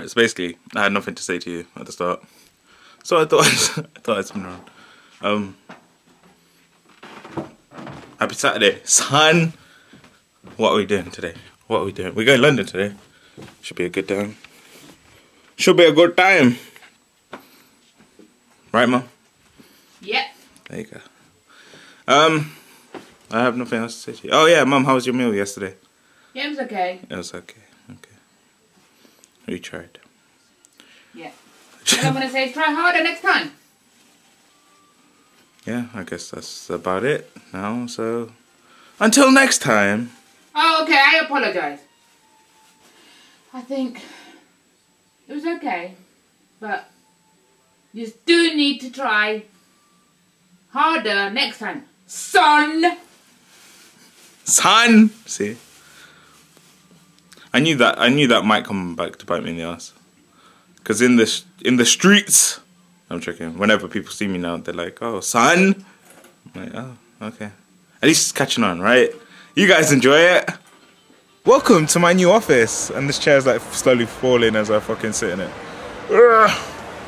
Alright, so basically, I had nothing to say to you at the start. So I thought I'd spin around. Happy Saturday, son! What are we doing today? What are we doing? We're going to London today. Should be a good time. Should be a good time. Right, Mum? Yep. There you go. I have nothing else to say to you. Oh yeah, Mum, how was your meal yesterday? Yeah, it was okay. It was okay. Okay. We tried. Yeah. And I'm going to say try harder next time. Yeah, I guess that's about it now, so until next time. Oh, okay, I apologise. I think it was okay, but you do need to try harder next time, son! Son! See? I knew that might come back to bite me in the ass. Cause in the streets, I'm joking. Whenever people see me now, they're like, "Oh, son!" I'm like, "Oh, okay." At least it's catching on, right? You guys enjoy it. Welcome to my new office. And this chair's like slowly falling as I fucking sit in it.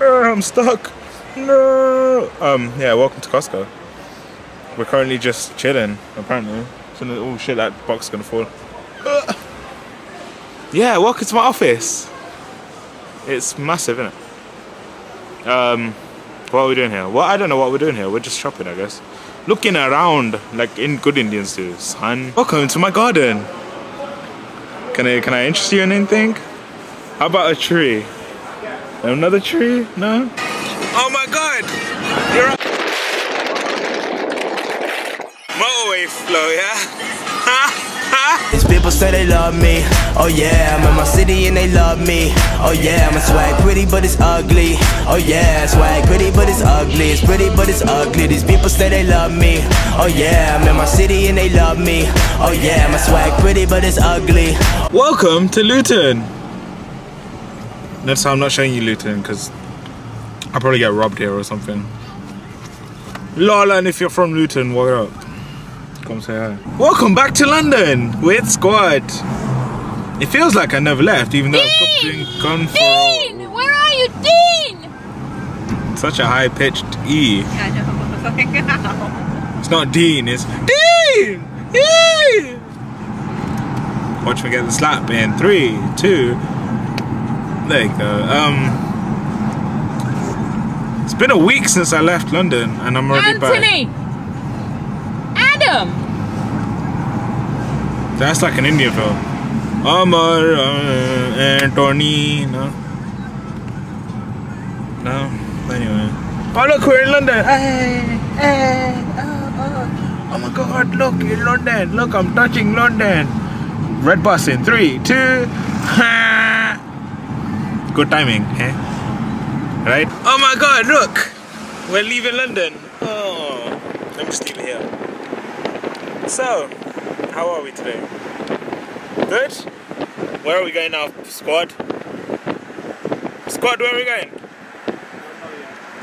I'm stuck. No. Yeah. Welcome to Costco. We're currently just chilling. Apparently. Oh shit! That box is gonna fall. Yeah, welcome to my office. It's massive, isn't it? What are we doing here? Well, I don't know what we're doing here. We're just shopping, I guess. Looking around like good Indians do, son. Welcome to my garden. Can I interest you in anything? How about a tree? Another tree? No? Oh my God! You're a motorway flow, yeah? These people say they love me, oh yeah, I'm in my city and they love me, oh yeah, my swag pretty but it's ugly, oh yeah, swag pretty but it's ugly, it's pretty but it's ugly. These people say they love me, oh yeah, I'm in my city and they love me, oh yeah, my swag pretty but it's ugly. Welcome to Luton. Notice how I'm not showing you Luton because I'll probably get robbed here or something. Lola, and if you're from Luton, what up? Come say hi. Welcome back to London with Squad. It feels like I never left, even though Dean! I've gone for. Dean, where are you, Dean? Such a high-pitched E. I know. It's not Dean. It's Dean. Dean! Watch me get the slap in 3, 2. There you go. It's been a week since I left London, and I'm already Anthony. Back. That's like an Indian film. Amar, Antonino. No? Anyway. Oh look, we're in London! Hey, hey, oh, oh. Oh my God, look, in London! Look, I'm touching London! Red bus in 3, 2... Good timing, eh? Right? Oh my God, look! We're leaving London! Oh, I'm still here. So, how are we today? Good? Where are we going now, Squad? Squad, where are we going?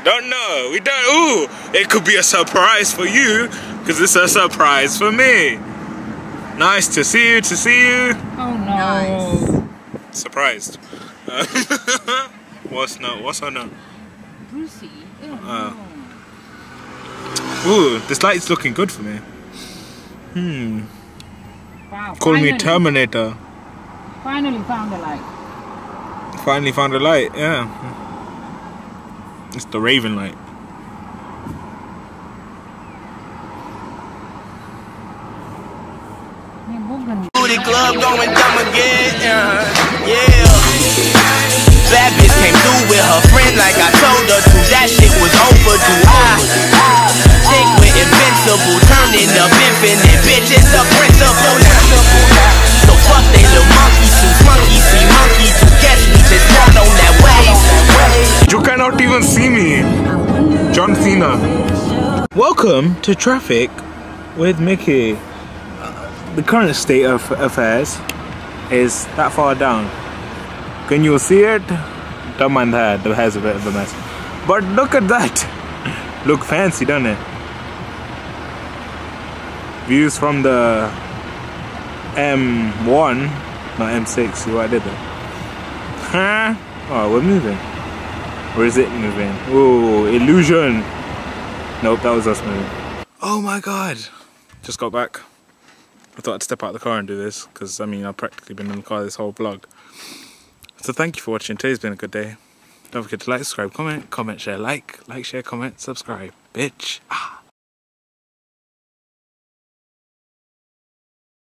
Don't know. We don't. Ooh, it could be a surprise for you, because it's a surprise for me. Nice to see you, Oh, no. Nice. Surprised. What's no? What's her name? Brucey. Ooh, this light's looking good for me. Hmm. Wow, call me Terminator. Finally found a light. Finally found a light, yeah. It's the Raven light. Booty club going dumb again, yeah. Bad bitch came through with her friend like I told her to. That shit was overdue. Chick with invincible, turning up infinite. Bitch, it's a principle. So fuck they little monkey suits. Monkey see monkey to guess we just run on that wave. You cannot even see me. John Cena. Welcome to Traffic with Mickey. The current state of affairs is that far down. Can you see it? Don't mind that, the hair's a bit of a mess. But look at that! Look fancy, doesn't it? Views from the M1, not M6, see what I did there? Huh? Oh, we're moving. Or is it moving? Oh, illusion. Nope, that was us moving. Oh my God. Just got back. I thought I'd step out of the car and do this, because I mean, I've practically been in the car this whole vlog. So thank you for watching. Today's been a good day. Don't forget to like, subscribe, comment, share, like, share, comment, subscribe. Bitch. Ah.